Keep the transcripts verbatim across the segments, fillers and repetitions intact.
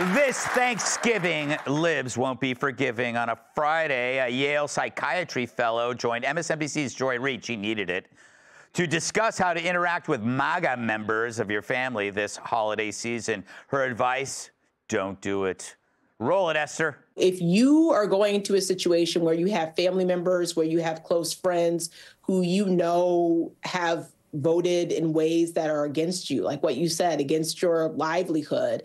This Thanksgiving, libs won't be forgiving. On a Friday, a Yale psychiatry fellow joined M S N B C's Joy Reid, she needed it, to discuss how to interact with MAGA members of your family this holiday season. Her advice, don't do it. Roll it, Esther. If you are going into a situation where you have family members, where you have close friends who you know have voted in ways that are against you, like what you said, against your livelihood,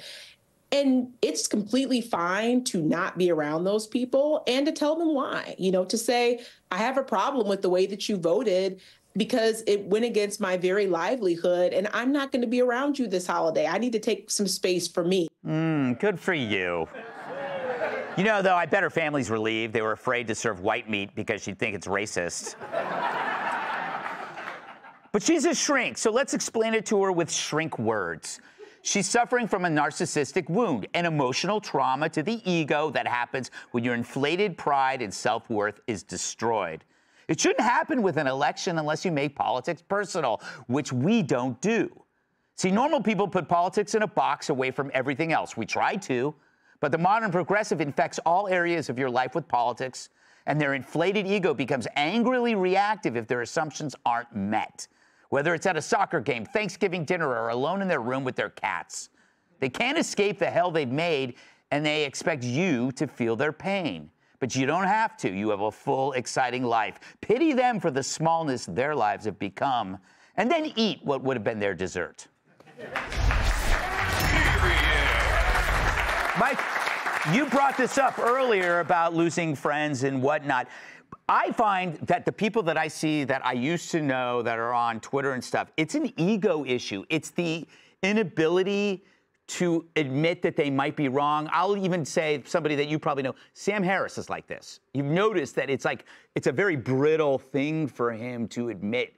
and it's completely fine to not be around those people and to tell them why, you know, to say, I have a problem with the way that you voted because it went against my very livelihood and I'm not going to be around you this holiday. I need to take some space for me. Mm, good for you. You know, though, I bet her family's relieved. They were afraid to serve white meat because she'd think it's racist. But she's a shrink, so let's explain it to her with shrink words. She's suffering from a narcissistic wound, an emotional trauma to the ego that happens when your inflated pride and self-worth is destroyed. It shouldn't happen with an election unless you make politics personal, which we don't do. See, normal people put politics in a box away from everything else. We try to, but the modern progressive infects all areas of your life with politics, and their inflated ego becomes angrily reactive if their assumptions aren't met. Whether it's at a soccer game, Thanksgiving dinner, or alone in their room with their cats. They can't escape the hell they've made, and they expect you to feel their pain. But you don't have to. You have a full, exciting life. Pity them for the smallness their lives have become, and then eat what would have been their dessert. Mike, you brought this up earlier about losing friends and whatnot. I find that the people that I see that I used to know that are on Twitter and stuff, it's an ego issue. It's the inability to admit that they might be wrong. I'll even say somebody that you probably know, Sam Harris is like this. You've noticed that it's like, it's a very brittle thing for him to admit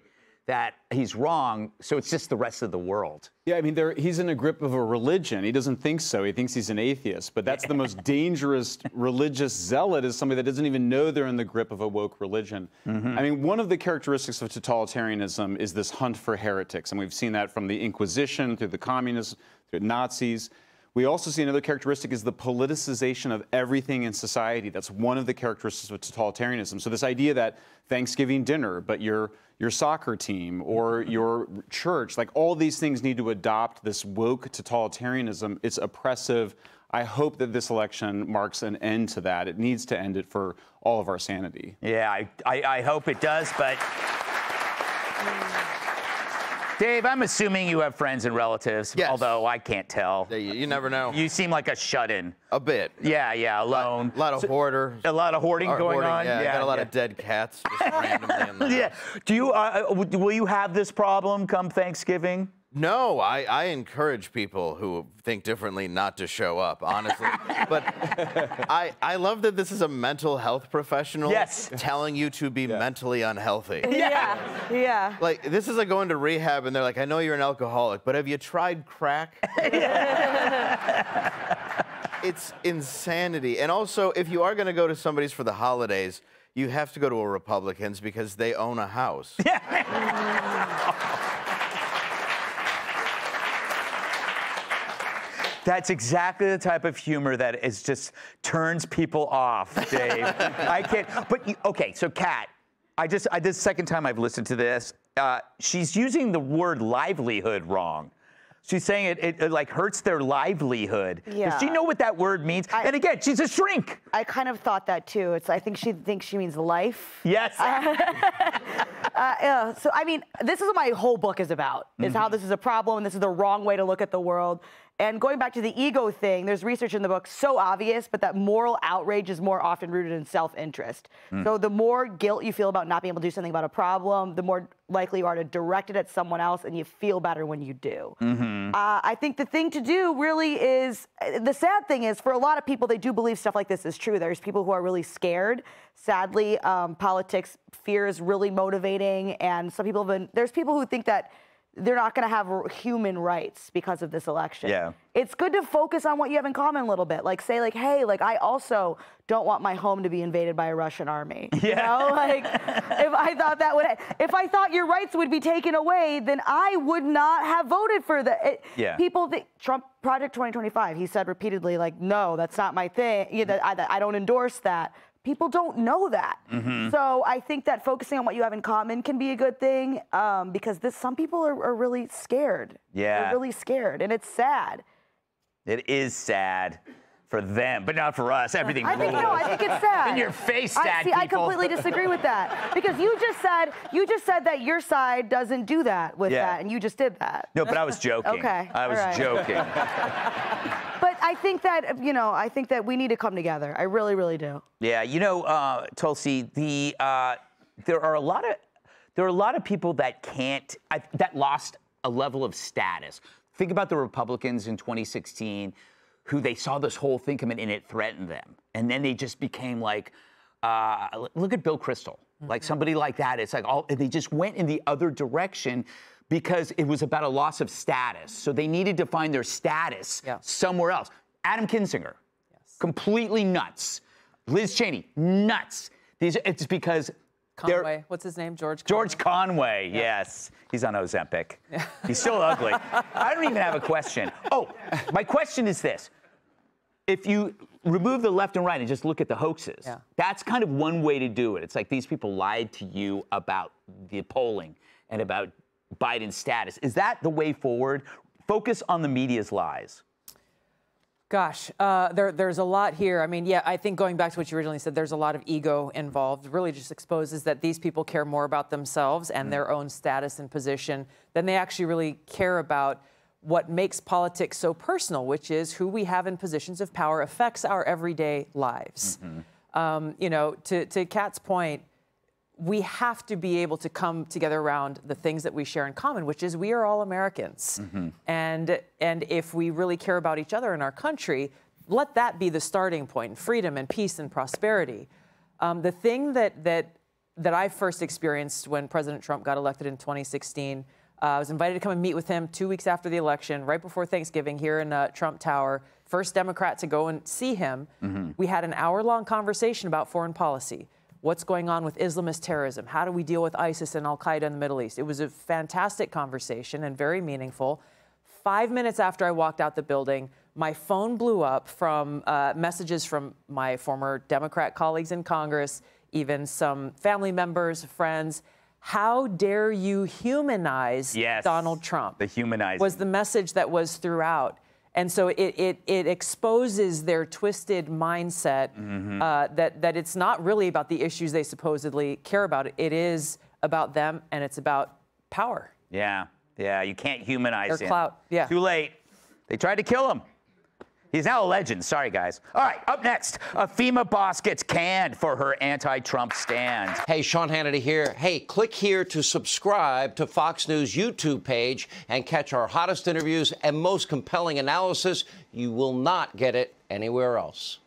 that he's wrong, so it's just the rest of the world. Yeah, I mean, there, he's in a grip of a religion. He doesn't think so. He thinks he's an atheist. But that's the most dangerous religious zealot is somebody that doesn't even know they're in the grip of a woke religion. Mm-hmm. I mean, one of the characteristics of totalitarianism is this hunt for heretics, and we've seen that from the Inquisition through the communists, through Nazis. We also see another characteristic is the politicization of everything in society. That's one of the characteristics of totalitarianism. So this idea that Thanksgiving dinner, but your, your soccer team or your church, like all these things need to adopt this woke totalitarianism. It's oppressive. I hope that this election marks an end to that. It needs to end it for all of our sanity. Yeah, I, I, I hope it does, but... Dave, I'm assuming you have friends and relatives, yes. Although I can't tell. You, you never know. You seem like a shut-in. A bit. Yeah, yeah, alone. A lot, a lot of so, hoarder. A lot of hoarding lot going hoarding, on. Yeah, yeah, got a lot yeah. of dead cats just randomly in the yeah. house. Do you? Uh, will you have this problem come Thanksgiving? No, I, I encourage people who think differently not to show up, honestly. But I, I love that this is a mental health professional yes. telling you to be yeah. mentally unhealthy. Yeah, yeah. Like, this is like going to rehab and they're like, I know you're an alcoholic, but have you tried crack? It's insanity. And also, if you are going to go to somebody's for the holidays, you have to go to a Republican's because they own a house. Yeah. That's exactly the type of humor that is just turns people off, Dave. I can't, but, you, okay, so Kat, I just, I, this second time I've listened to this, uh, she's using the word livelihood wrong. She's saying it, it, it like, hurts their livelihood. Yeah. Does she know what that word means? I, and again, she's a shrink. I kind of thought that, too. It's, I think she thinks she means life. Yes. Uh, Uh, yeah, so, I mean, this is what my whole book is about, is mm-hmm. how this is a problem, and this is the wrong way to look at the world. And going back to the ego thing, there's research in the book so obvious, but that moral outrage is more often rooted in self-interest. Mm. So the more guilt you feel about not being able to do something about a problem, the more likely you are to direct it at someone else, and you feel better when you do. Mm-hmm. uh, I think the thing to do really is, the sad thing is, for a lot of people, they do believe stuff like this is true. There's people who are really scared. Sadly, um, politics, fear is really motivating, and some people have been, there's people who think that they're not going to have human rights because of this election. Yeah. It's good to focus on what you have in common a little bit. Like, say, like, hey, like, I also don't want my home to be invaded by a Russian army. Yeah. You know? Like, if I thought that would, if I thought your rights would be taken away, then I would not have voted for the it, yeah. people that Trump Project twenty twenty-five, he said repeatedly, like, no, that's not my thing. You know, I, I don't endorse that. People don't know that. Mm-hmm. So I think that focusing on what you have in common can be a good thing, um, because this, some people are, are really scared. Yeah. They're really scared, and it's sad. It is sad for them, but not for us. Everything I think, no, I think it's sad. In your face, sad I, see, people. I completely disagree with that, because you just said you just said that your side doesn't do that with yeah. that, and you just did that. No, but I was joking. Okay, I was right. joking. But I think that, you know, I think that we need to come together. I really, really do. Yeah, you know, uh, Tulsi, the uh, there are a lot of there are a lot of people that can't I, that lost a level of status. Think about the Republicans in twenty sixteen, who they saw this whole thing come in and it threatened them, and then they just became like, uh, look at Bill Kristol, mm-hmm. like somebody like that. It's like all and they just went in the other direction, because it was about a loss of status. So they needed to find their status yeah. somewhere else. Adam Kinzinger, yes. completely nuts. Liz Cheney, nuts. These, it's because Conway, what's his name, George Conway? George Conway, yeah. yes. He's on Ozempic. Yeah. He's still ugly. I don't even have a question. Oh, my question is this. If you remove the left and right and just look at the hoaxes, yeah. that's kind of one way to do it. It's like these people lied to you about the polling and about Biden's status. Is that the way forward? Focus on the media's lies. Gosh, uh, there, there's a lot here. I mean, yeah, I think going back to what you originally said, there's a lot of ego involved. It really just exposes that these people care more about themselves and mm-hmm. their own status and position than they actually really care about what makes politics so personal, which is who we have in positions of power affects our everyday lives. Mm-hmm. um, you know, to, to Kat's point, we have to be able to come together around the things that we share in common, which is we are all Americans. Mm-hmm. And, and if we really care about each other in our country, let that be the starting point, freedom and peace and prosperity. Um, the thing that, that, that I first experienced when President Trump got elected in twenty sixteen, uh, I was invited to come and meet with him two weeks after the election, right before Thanksgiving here in uh, Trump Tower, first Democrat to go and see him. Mm-hmm. We had an hour-long conversation about foreign policy. What's going on with Islamist terrorism? How do we deal with ISIS and Al-Qaeda in the Middle East? It was a fantastic conversation and very meaningful. Five minutes after I walked out the building, my phone blew up from uh, messages from my former Democrat colleagues in Congress, even some family members, friends. How dare you humanize yes, Donald Trump? The humanizing was the message that was throughout. And so it, it, it exposes their twisted mindset mm-hmm. uh, that, that it's not really about the issues they supposedly care about. It is about them, and it's about power. Yeah, yeah, you can't humanize him. Their clout, yeah. Too late. They tried to kill him. He's now a legend. Sorry, guys. All right, up next, a FEMA boss gets canned for her anti-Trump stand. Hey, Sean Hannity here. Hey, click here to subscribe to Fox News YouTube page and catch our hottest interviews and most compelling analysis. You will not get it anywhere else.